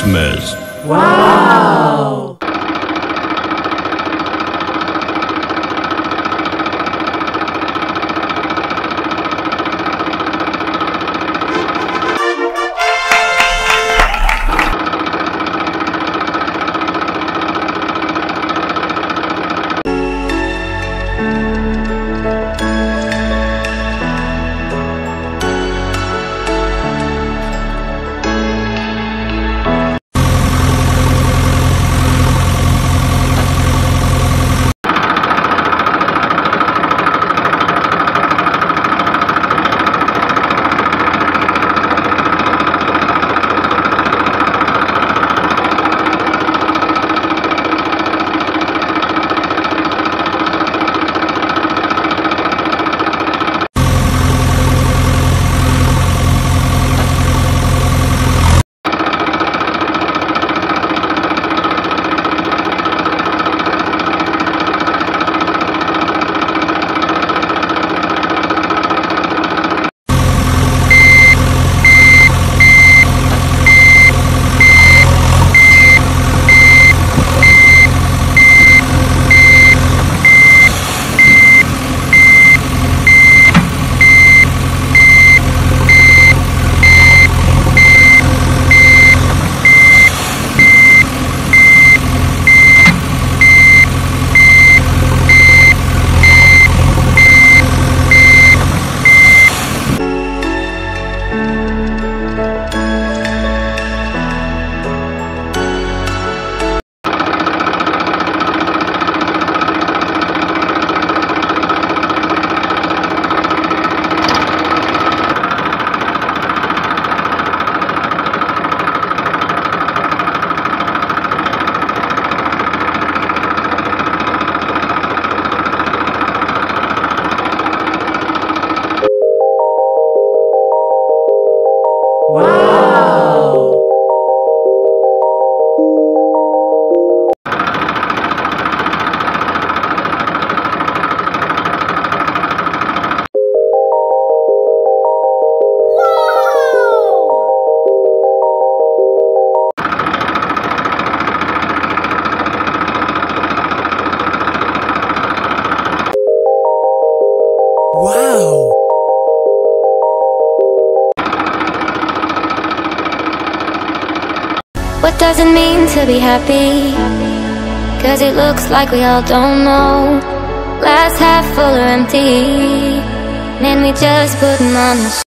Christmas. Wow! What does it mean to be happy? Cause it looks like we all don't know. Glass half full or empty, man, we just putting on the show.